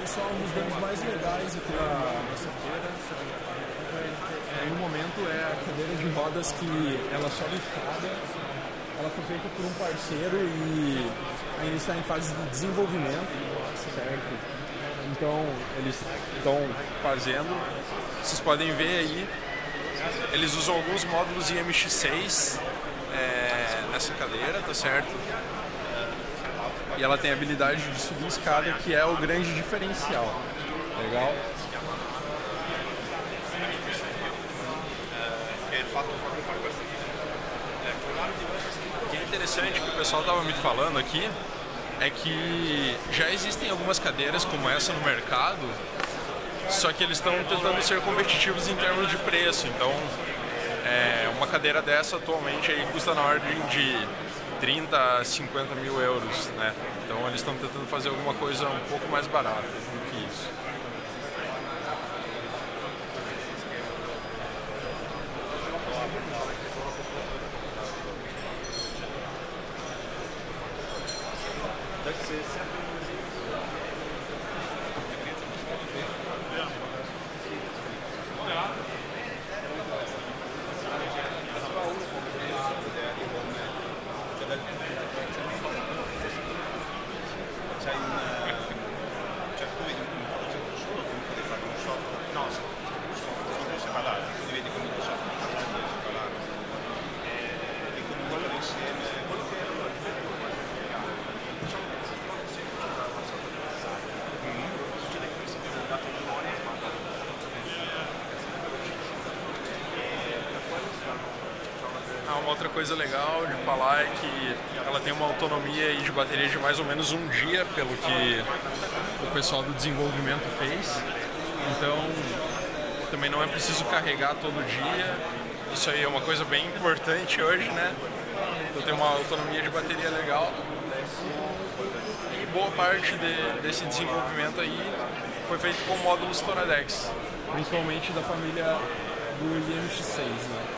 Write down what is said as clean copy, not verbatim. Pessoal, um dos nomes mais legais aqui na feira no momento é a cadeira de rodas, que ela só lixada, ela foi feita por um parceiro e ainda está em fase de desenvolvimento, certo? Então eles estão fazendo, vocês podem ver aí, eles usam alguns módulos IMX6 nessa cadeira, tá certo? E ela tem a habilidade de subir escada, que é o grande diferencial. Legal? O que é interessante, que o pessoal estava me falando aqui, é que já existem algumas cadeiras como essa no mercado, só que eles estão tentando ser competitivos em termos de preço. Então, uma cadeira dessa atualmente aí custa na ordem de 30 a 50 mil euros, né? Então eles estão tentando fazer alguma coisa um pouco mais barata do que isso. Uma outra coisa legal de falar é que ela tem uma autonomia de bateria de mais ou menos um dia, pelo que o pessoal do desenvolvimento fez. Então também não é preciso carregar todo dia, isso aí é uma coisa bem importante hoje, né? Então tem uma autonomia de bateria legal e boa parte desse desenvolvimento aí foi feito com módulos Toradex, principalmente da família do IMX6, né?